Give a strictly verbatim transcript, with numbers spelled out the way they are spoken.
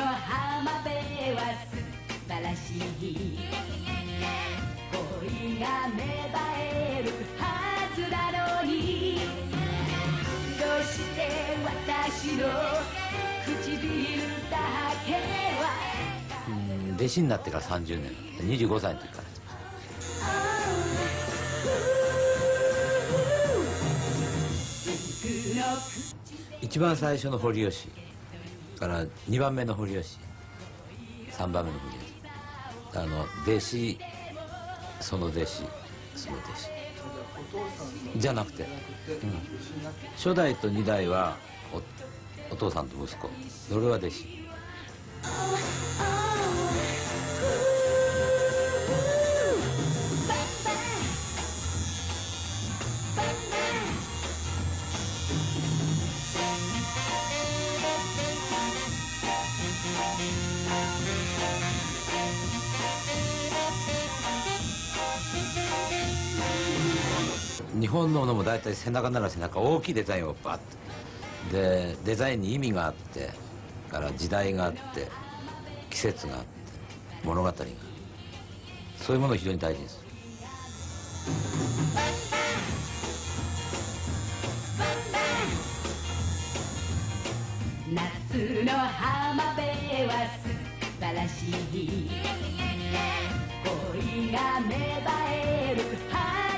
の浜辺は素晴らしい。恋が芽生えるはずなのに、どうして私の唇だけは。うん、弟子になってからさんじゅうねん、にじゅうごさいの時から。一番最初の堀吉からにばんめの堀吉、さんばんめの堀吉、あの弟子、その弟子、その弟子じゃなくて、うん、初代とにだいは お, お父さんと息子、俺は弟子。日本のものも大体背中なら背中、大きいデザインをバッとで、デザインに意味があって、から時代があって、季節があって、物語があって、そういうものを非常に大事にする。夏の浜辺は素晴らしい。恋が芽生える。